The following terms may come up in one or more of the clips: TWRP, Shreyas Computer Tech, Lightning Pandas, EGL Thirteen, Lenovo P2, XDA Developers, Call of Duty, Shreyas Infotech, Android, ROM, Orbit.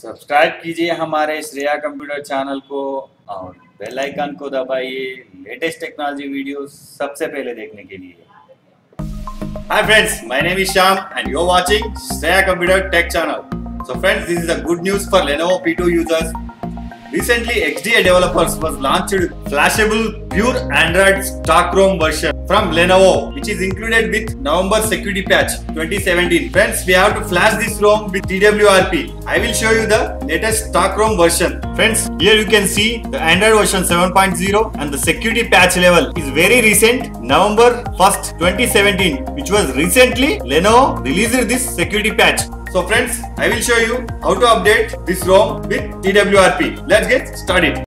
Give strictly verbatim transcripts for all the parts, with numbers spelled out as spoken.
Subscribe कीजिए हमारे Shreya computer channel को और बेल आइकन को दबाइए लेटेस्ट टेक्नोलॉजी वीडियो सबसे पहले देखने के लिए। Hi friends, my name is Shyam and you're watching Shreyas Computer Tech channel. So friends, this is a good news for Lenovo P two users. Recently, X D A Developers was launched flashable pure Android stock ROM version from Lenovo, which is included with November security patch twenty seventeen. Friends, we have to flash this ROM with T W R P. I will show you the latest stock ROM version. Friends, here you can see the Android version seven point zero and the security patch level is very recent, November first twenty seventeen, which was recently Lenovo released this security patch. So friends, I will show you how to update this ROM with T W R P. Let's get started.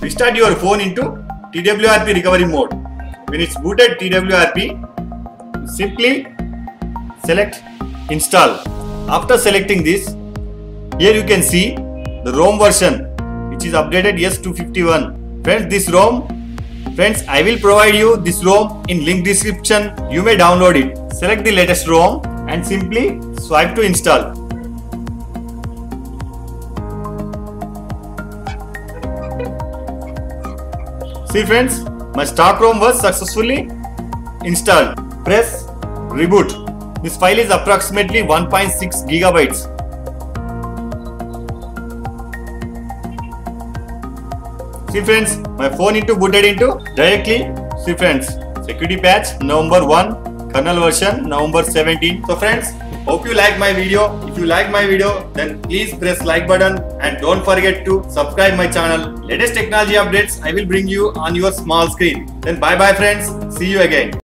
Restart your phone into T W R P recovery mode. When it's booted T W R P, simply select install. After selecting this, here you can see the ROM version which is updated S two fifty-one. Friends, this ROM, friends, I will provide you this ROM in link description. You may download it. Select the latest ROM and simply swipe to install. See friends, my stock ROM was successfully installed. Press reboot. This file is approximately one point six gigabytes. See friends, my phone into booted into directly. See friends, security patch November one, kernel version November seventeen. So friends, hope you like my video. If you like my video, then please press like button and don't forget to subscribe my channel. Latest technology updates I will bring you on your small screen. Then bye bye friends, see you again.